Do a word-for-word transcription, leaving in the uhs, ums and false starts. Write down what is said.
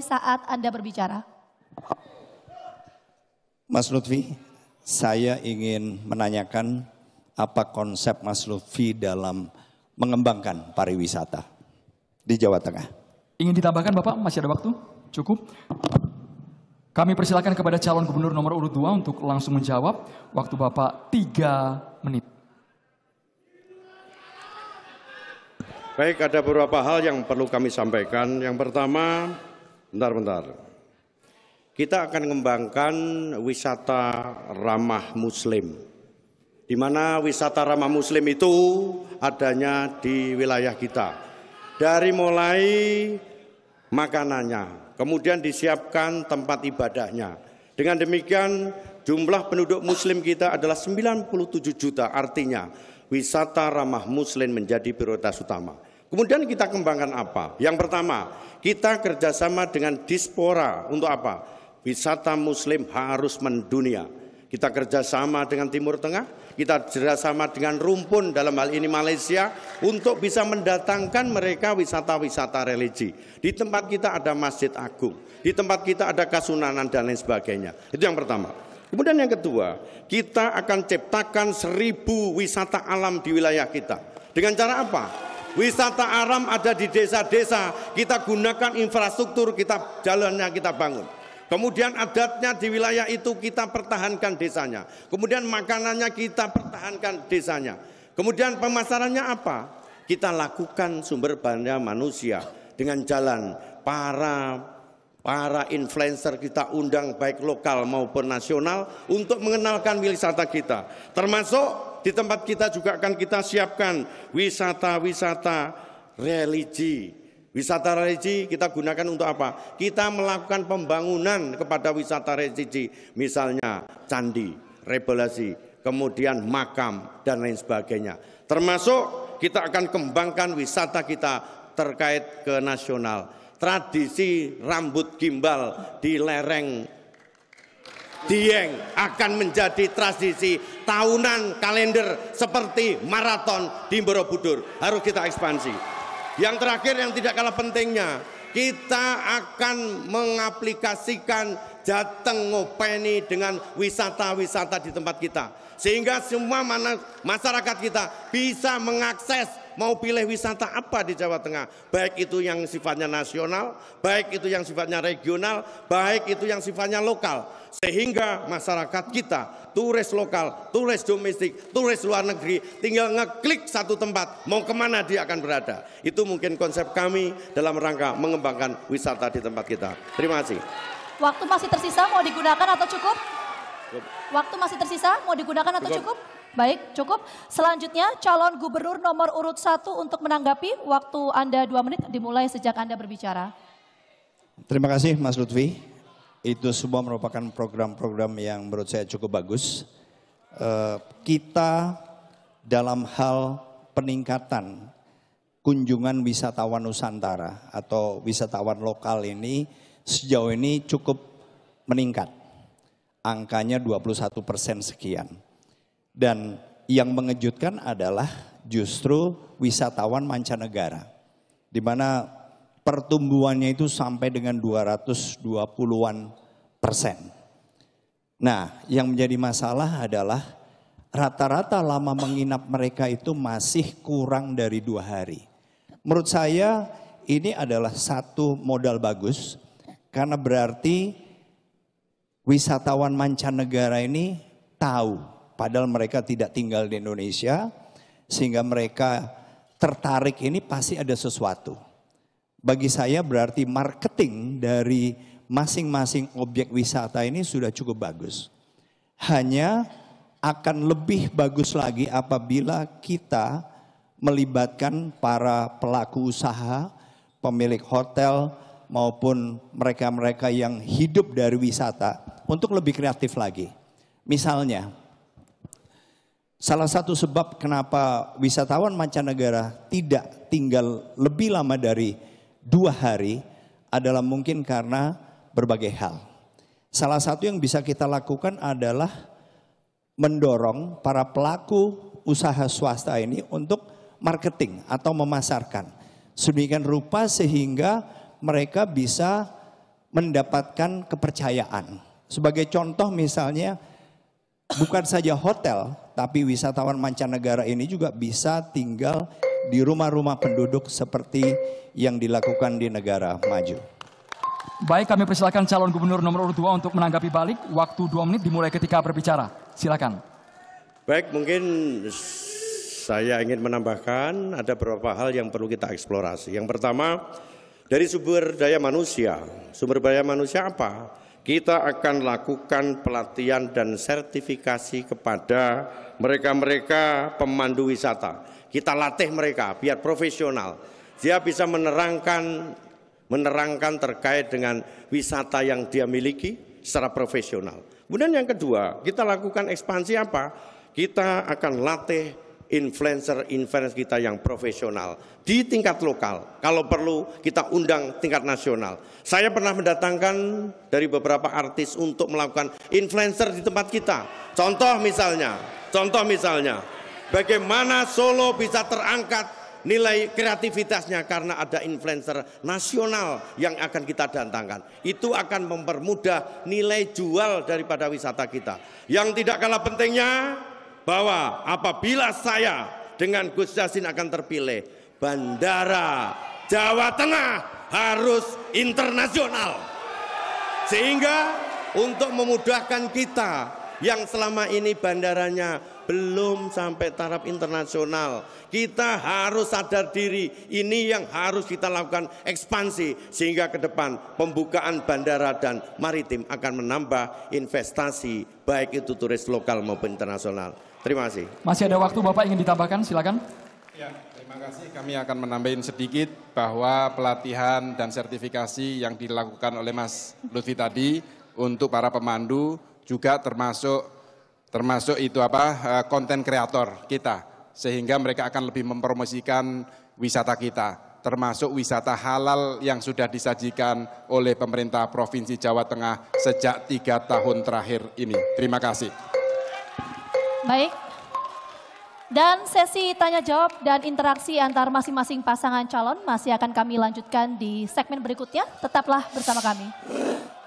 memulai saat Anda berbicara. Mas Lutfi, saya ingin menanyakan apa konsep Mas Lutfi dalam mengembangkan pariwisata di Jawa Tengah. Ingin ditambahkan Bapak, masih ada waktu? Cukup. Kami persilakan kepada calon gubernur nomor urut dua untuk langsung menjawab. Waktu Bapak tiga menit. Baik, ada beberapa hal yang perlu kami sampaikan. Yang pertama, bentar-bentar. Kita akan mengembangkan wisata ramah muslim. Di mana wisata ramah muslim itu adanya di wilayah kita. Dari mulai makanannya, kemudian disiapkan tempat ibadahnya. Dengan demikian, jumlah penduduk muslim kita adalah sembilan puluh tujuh juta, artinya wisata ramah muslim menjadi prioritas utama. Kemudian kita kembangkan apa? Yang pertama, kita kerjasama dengan diaspora untuk apa? Wisata muslim harus mendunia. Kita kerjasama dengan Timur Tengah, kita kerjasama dengan rumpun dalam hal ini Malaysia untuk bisa mendatangkan mereka wisata-wisata religi. Di tempat kita ada Masjid Agung, di tempat kita ada Kasunanan dan lain sebagainya. Itu yang pertama. Kemudian yang kedua, kita akan ciptakan seribu wisata alam di wilayah kita. Dengan cara apa? Wisata alam ada di desa-desa, kita gunakan infrastruktur, kita jalannya kita bangun. Kemudian adatnya di wilayah itu kita pertahankan desanya. Kemudian makanannya kita pertahankan desanya. Kemudian pemasarannya apa? Kita lakukan sumber daya manusia dengan jalan para para influencer kita undang baik lokal maupun nasional untuk mengenalkan wisata kita. Termasuk di tempat kita juga akan kita siapkan wisata-wisata religi. Wisata religi kita gunakan untuk apa? Kita melakukan pembangunan kepada wisata religi. Misalnya candi, rebelasi, kemudian makam, dan lain sebagainya. Termasuk kita akan kembangkan wisata kita terkait ke nasional. Tradisi rambut gimbal di lereng Dieng akan menjadi tradisi tahunan kalender seperti maraton di Borobudur. Harus kita ekspansi. Yang terakhir yang tidak kalah pentingnya, kita akan mengaplikasikan jateng ngopeni dengan wisata-wisata di tempat kita. Sehingga semua masyarakat kita bisa mengakses mau pilih wisata apa di Jawa Tengah. Baik itu yang sifatnya nasional, baik itu yang sifatnya regional, baik itu yang sifatnya lokal. Sehingga masyarakat kita, turis lokal, turis domestik, turis luar negeri, tinggal ngeklik satu tempat, mau kemana dia akan berada. Itu mungkin konsep kami dalam rangka mengembangkan wisata di tempat kita. Terima kasih. Waktu masih tersisa, mau digunakan atau cukup? Cukup. Waktu masih tersisa, mau digunakan atau cukup? Cukup? Baik, cukup. Selanjutnya, calon gubernur nomor urut satu untuk menanggapi. Waktu Anda dua menit dimulai sejak Anda berbicara. Terima kasih, Mas Lutfi. Itu semua merupakan program-program yang menurut saya cukup bagus. Kita dalam hal peningkatan kunjungan wisatawan Nusantara atau wisatawan lokal ini sejauh ini cukup meningkat, angkanya dua puluh satu persen sekian. Dan yang mengejutkan adalah justru wisatawan mancanegara, di mana pertumbuhannya itu sampai dengan dua ratus dua puluhan persen. Nah, yang menjadi masalah adalah rata-rata lama menginap mereka itu masih kurang dari dua hari. Menurut saya ini adalah satu modal bagus. Karena berarti wisatawan mancanegara ini tahu, padahal mereka tidak tinggal di Indonesia, sehingga mereka tertarik ini pasti ada sesuatu. Bagi saya berarti marketing dari masing-masing objek wisata ini sudah cukup bagus. Hanya akan lebih bagus lagi apabila kita melibatkan para pelaku usaha, pemilik hotel, maupun mereka-mereka yang hidup dari wisata untuk lebih kreatif lagi. Misalnya, salah satu sebab kenapa wisatawan mancanegara tidak tinggal lebih lama dari dua hari adalah mungkin karena berbagai hal. Salah satu yang bisa kita lakukan adalah mendorong para pelaku usaha swasta ini untuk marketing atau memasarkan sedemikian rupa sehingga mereka bisa mendapatkan kepercayaan. Sebagai contoh misalnya, bukan saja hotel, tapi wisatawan mancanegara ini juga bisa tinggal di rumah-rumah penduduk seperti yang dilakukan di negara maju. Baik, kami persilakan calon gubernur nomor urut dua untuk menanggapi balik. Waktu dua menit dimulai ketika berbicara. Silakan. Baik, mungkin saya ingin menambahkan ada beberapa hal yang perlu kita eksplorasi. Yang pertama, dari sumber daya manusia. Sumber daya manusia apa? Kita akan lakukan pelatihan dan sertifikasi kepada mereka-mereka pemandu wisata. Kita latih mereka biar profesional. Dia bisa menerangkan menerangkan terkait dengan wisata yang dia miliki secara profesional. Kemudian yang kedua, kita lakukan ekspansi apa? Kita akan latih influencer-influencer kita yang profesional di tingkat lokal, kalau perlu kita undang tingkat nasional. Saya pernah mendatangkan dari beberapa artis untuk melakukan influencer di tempat kita. Contoh misalnya, contoh misalnya, bagaimana Solo bisa terangkat nilai kreativitasnya karena ada influencer nasional yang akan kita datangkan. Itu akan mempermudah nilai jual daripada wisata kita. Yang tidak kalah pentingnya, bahwa apabila saya dengan Gus Yasin akan terpilih, bandara Jawa Tengah harus internasional. Sehingga untuk memudahkan kita yang selama ini bandaranya belum sampai taraf internasional, kita harus sadar diri, ini yang harus kita lakukan ekspansi. Sehingga ke depan pembukaan bandara dan maritim akan menambah investasi, baik itu turis lokal maupun internasional. Terima kasih. Masih ada waktu, Bapak ingin ditambahkan, silakan. Ya, terima kasih. Kami akan menambahin sedikit bahwa pelatihan dan sertifikasi yang dilakukan oleh Mas Lutfi tadi untuk para pemandu juga termasuk termasuk itu apa konten kreator kita, sehingga mereka akan lebih mempromosikan wisata kita, termasuk wisata halal yang sudah disajikan oleh pemerintah Provinsi Jawa Tengah sejak tiga tahun terakhir ini. Terima kasih. Baik, dan sesi tanya jawab dan interaksi antar masing-masing pasangan calon masih akan kami lanjutkan di segmen berikutnya. Tetaplah bersama kami.